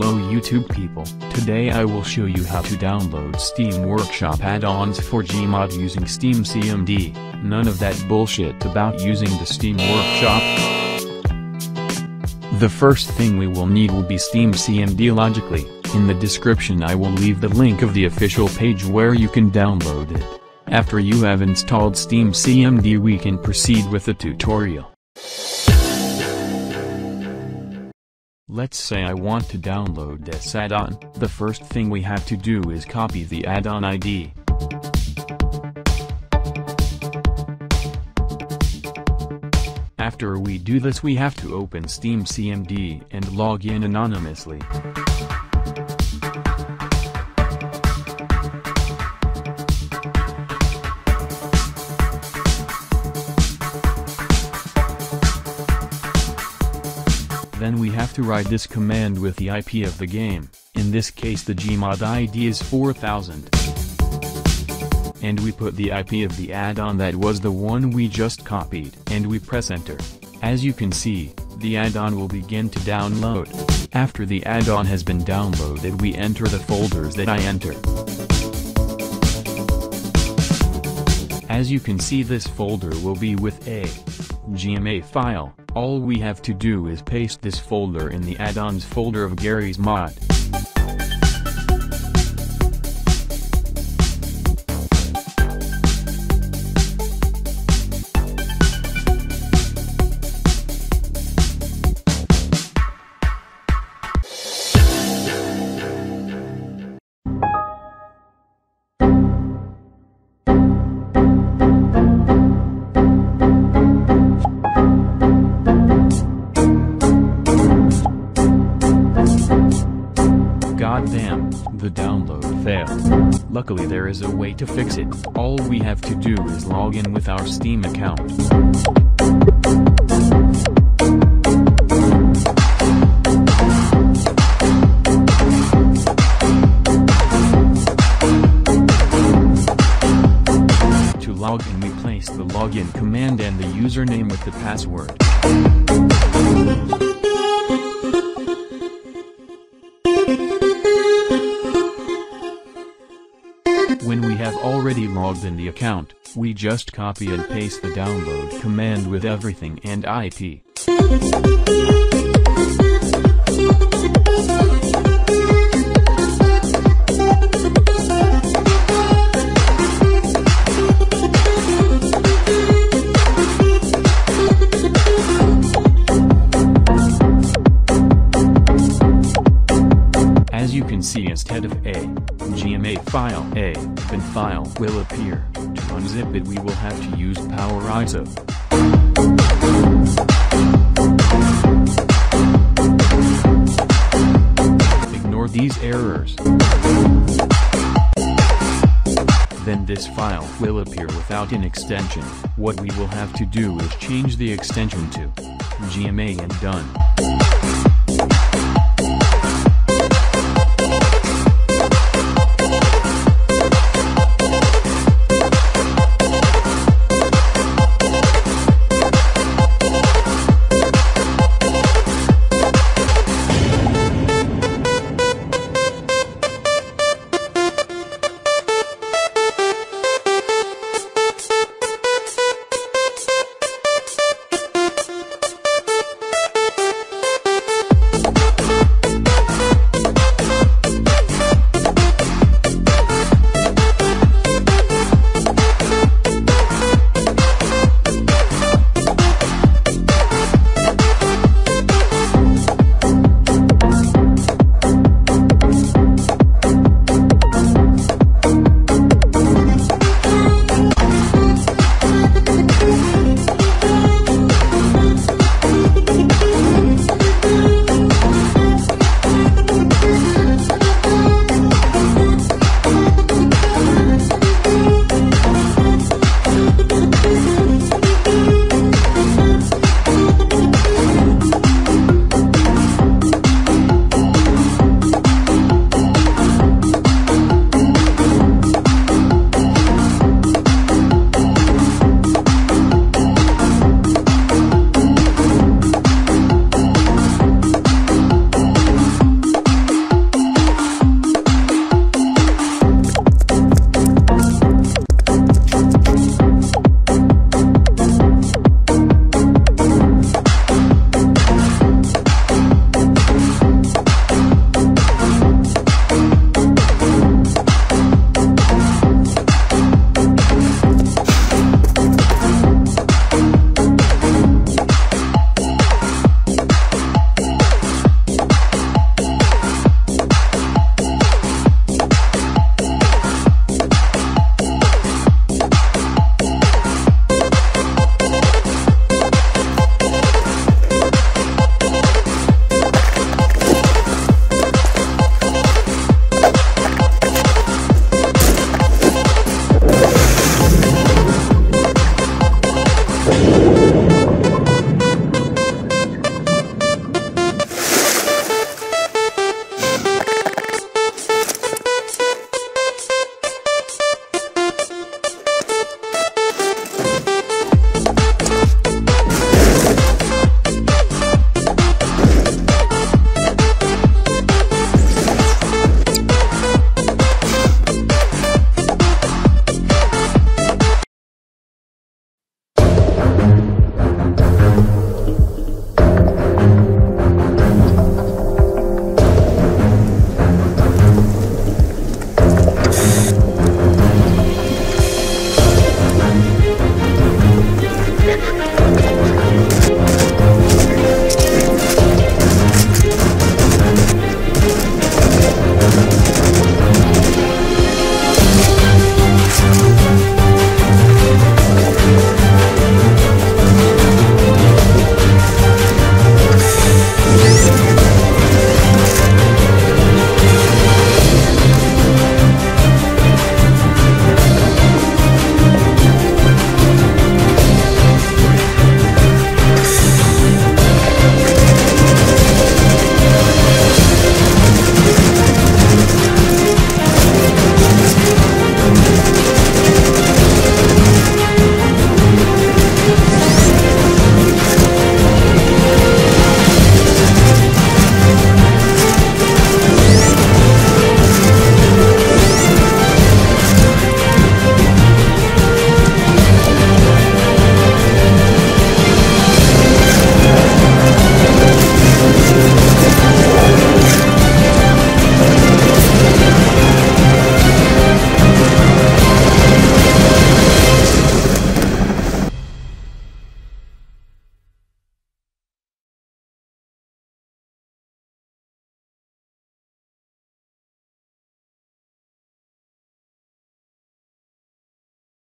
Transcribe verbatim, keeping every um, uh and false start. Hello YouTube people, today I will show you how to download Steam Workshop add-ons for Gmod using SteamCMD. None of that bullshit about using the Steam Workshop. The first thing we will need will be SteamCMD logically. In the description I will leave the link of the official page where you can download it. After you have installed SteamCMD we can proceed with the tutorial. Let's say I want to download this add-on. The first thing we have to do is copy the add-on I D. After we do this we have to open SteamCMD and log in anonymously. Then we have to write this command with the I P of the game. In this case the Gmod I D is four thousand. And we put the I P of the add-on that was the one we just copied. And we press enter. As you can see, the add-on will begin to download. After the add-on has been downloaded we enter the folders that I enter. As you can see this folder will be with a G M A file. All we have to do is paste this folder in the add-ons folder of Garry's Mod. Damn, the download failed. Luckily there is a way to fix it. All we have to do is log in with our Steam account. To log in we place the login command and the username with the password. When we have already logged in the account, we just copy and paste the download command with everything and I P. As you can see, instead of a G M A file, a bin file will appear. To unzip it we will have to use Power I S O. Ignore these errors. Then this file will appear without an extension. What we will have to do is change the extension to G M A and done.